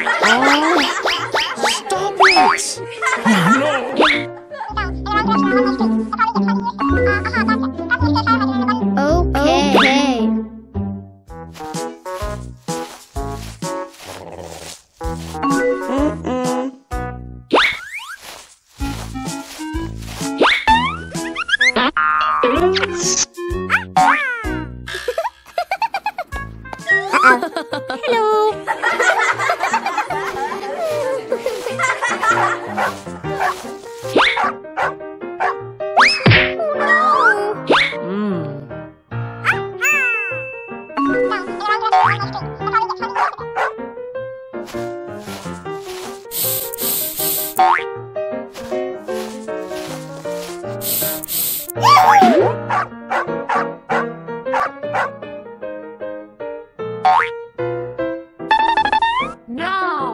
Stop it! No. Okay.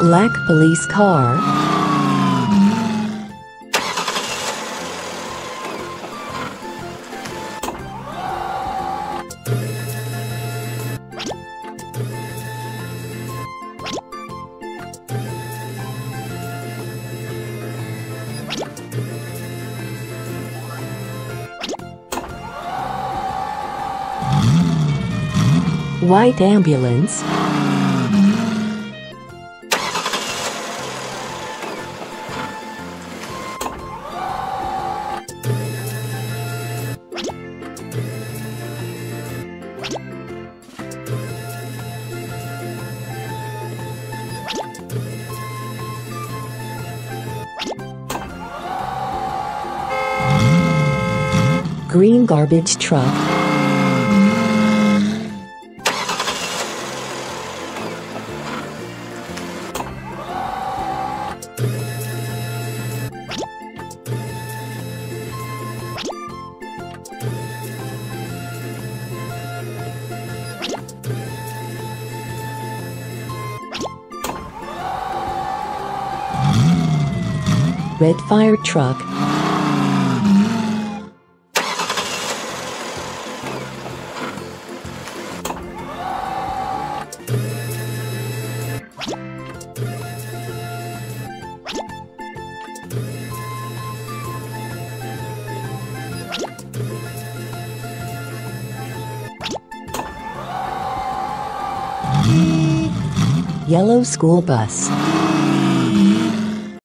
Black police car. White ambulance. Green garbage truck. Red fire truck. Yellow school bus.